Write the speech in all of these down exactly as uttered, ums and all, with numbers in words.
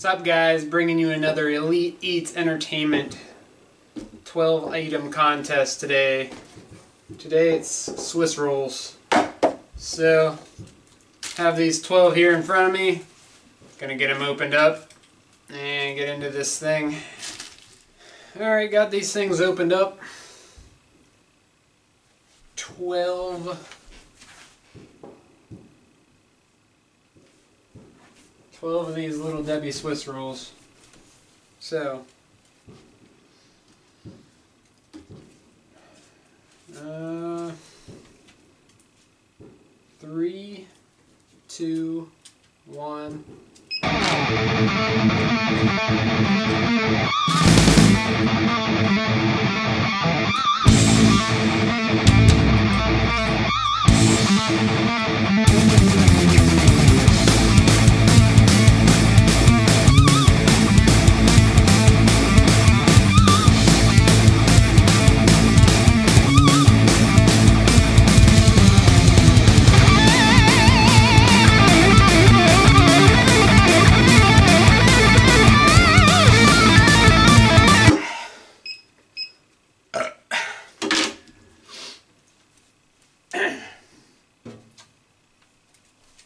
What's up, guys? Bringing you another Elite Eats Entertainment twelve item contest today. Today it's Swiss rolls. So, have these twelve here in front of me. Gonna get them opened up and get into this thing. Alright, got these things opened up. twelve. twelve of these Little Debbie Swiss rolls. So, uh, three, two, one.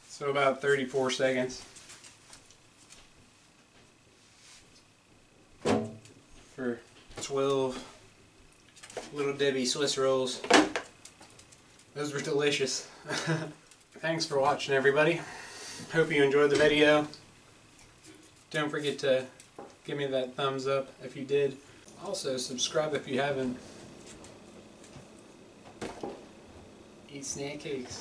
So about thirty-four seconds for twelve Little Debbie Swiss rolls. Those were delicious. Thanks for watching, everybody. Hope you enjoyed the video. Don't forget to give me that thumbs up if you did. Also, subscribe if you haven't. Eat snack cakes.